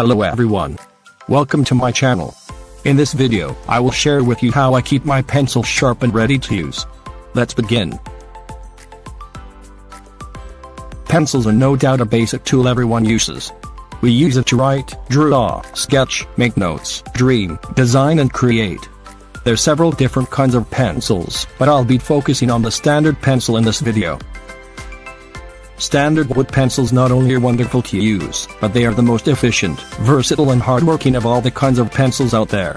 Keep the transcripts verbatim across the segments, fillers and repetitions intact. Hello everyone. Welcome to my channel. In this video, I will share with you how I keep my pencil sharp and ready to use. Let's begin. Pencils are no doubt a basic tool everyone uses. We use it to write, draw, sketch, make notes, dream, design and create. There's several different kinds of pencils, but I'll be focusing on the standard pencil in this video. Standard wood pencils not only are wonderful to use, but they are the most efficient, versatile and hardworking of all the kinds of pencils out there.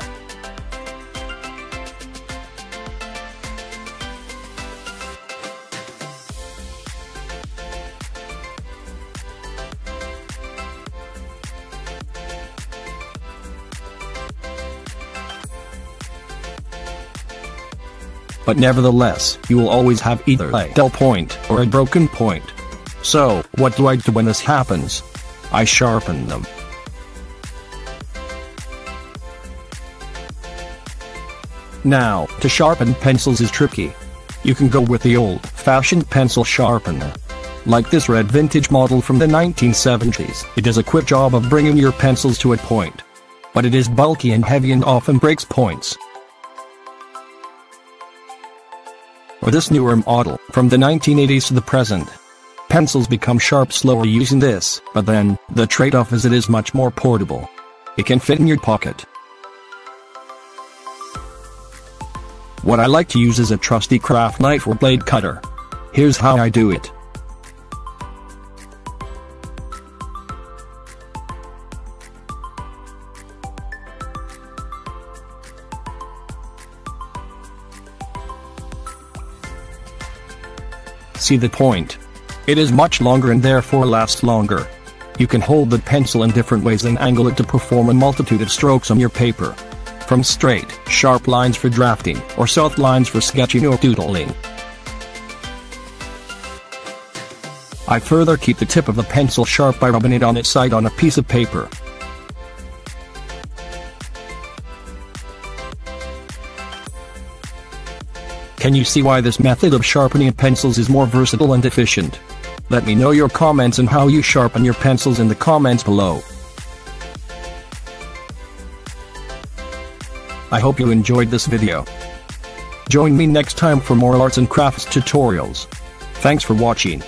But nevertheless, you will always have either a dull point or a broken point. So, what do I do when this happens? I sharpen them. Now, to sharpen pencils is tricky. You can go with the old-fashioned pencil sharpener. Like this red vintage model from the nineteen seventies, it does a quick job of bringing your pencils to a point. But it is bulky and heavy and often breaks points. Or this newer model, from the nineteen eighties to the present. Pencils become sharp slower using this, but then, the trade-off is it is much more portable. It can fit in your pocket. What I like to use is a trusty craft knife or blade cutter. Here's how I do it. See the point? It is much longer and therefore lasts longer. You can hold the pencil in different ways and angle it to perform a multitude of strokes on your paper. From straight, sharp lines for drafting, or soft lines for sketching or doodling. I further keep the tip of the pencil sharp by rubbing it on its side on a piece of paper. Can you see why this method of sharpening pencils is more versatile and efficient? Let me know your comments and how you sharpen your pencils in the comments below. I hope you enjoyed this video. Join me next time for more arts and crafts tutorials. Thanks for watching.